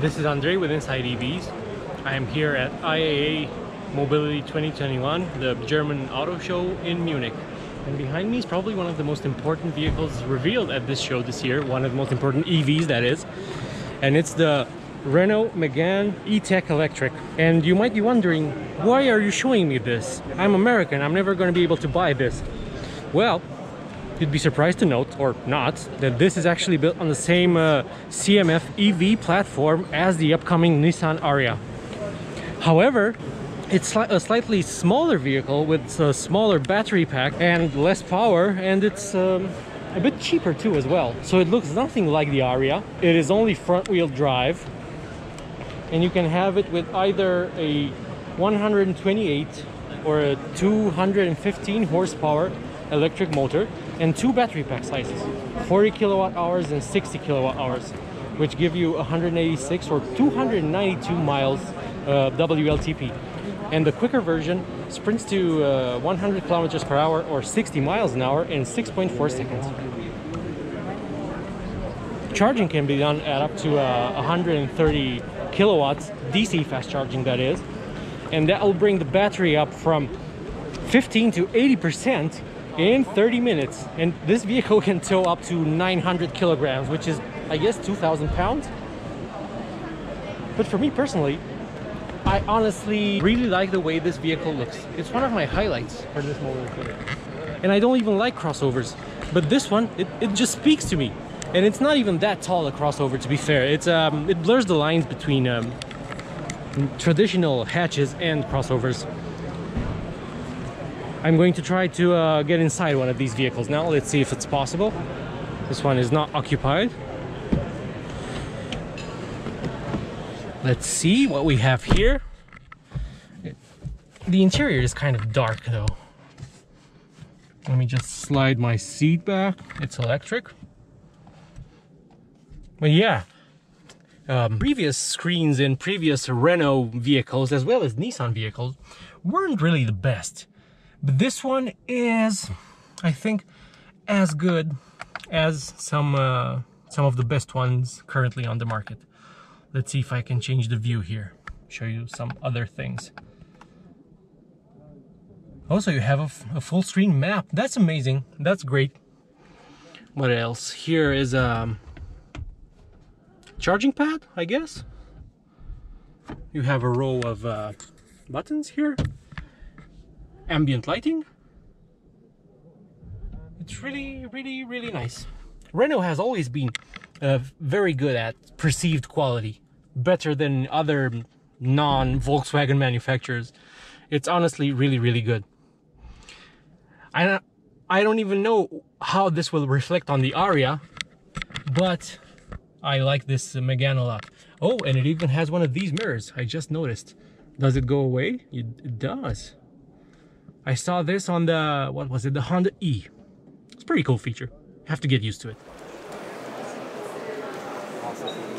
This is Andre with Inside EVs. I am here at IAA Mobility 2021, the German auto show in Munich. And behind me is probably one of the most important vehicles revealed at this show this year, one of the most important EVs, that is. And it's the Renault Megane E-Tech Electric. And you might be wondering, why are you showing me this? I'm American, I'm never going to be able to buy this. Well, you'd be surprised to note, or not, that this is actually built on the same CMF-EV platform as the upcoming Nissan Ariya. However, it's a slightly smaller vehicle with a smaller battery pack and less power, and it's a bit cheaper too as well. So it looks nothing like the Ariya. It is only front-wheel drive, and you can have it with either a 128 or a 215 horsepower electric motor and two battery pack sizes, 40 kilowatt hours and 60 kilowatt hours, which give you 186 or 292 miles WLTP. And the quicker version sprints to 100 kilometers per hour or 60 miles an hour in 6.4 seconds. Charging can be done at up to 130 kilowatts, DC fast charging that is, and that will bring the battery up from 15 to 80% in 30 minutes. And this vehicle can tow up to 900 kilograms, which is, I guess, 2,000 pounds. But for me personally, I honestly really like the way this vehicle looks. It's one of my highlights for this motor. And I don't even like crossovers, but this one, it just speaks to me. And it's not even that tall a crossover, to be fair. It's it blurs the lines between traditional hatches and crossovers. I'm going to try to get inside one of these vehicles now. Let's see if it's possible. This one is not occupied. Let's see what we have here. The interior is kind of dark though. Let me just slide my seat back. It's electric. But yeah, previous screens in previous Renault vehicles, as well as Nissan vehicles, weren't really the best. But this one is, I think, as good as some of the best ones currently on the market. Let's see if I can change the view here, show you some other things. Also, you have a full screen map. That's amazing. That's great. What else? Here is a charging pad, I guess. You have a row of buttons here. Ambient lighting. It's really nice. Renault has always been very good at perceived quality, better than other non-Volkswagen manufacturers. It's honestly really good. I don't even know how this will reflect on the Ariya, but I like this Megane a lot. Oh, and it even has one of these mirrors, I just noticed. Does it go away? It does. I saw this on the, what was it, the Honda E. It's a pretty cool feature. Have to get used to it.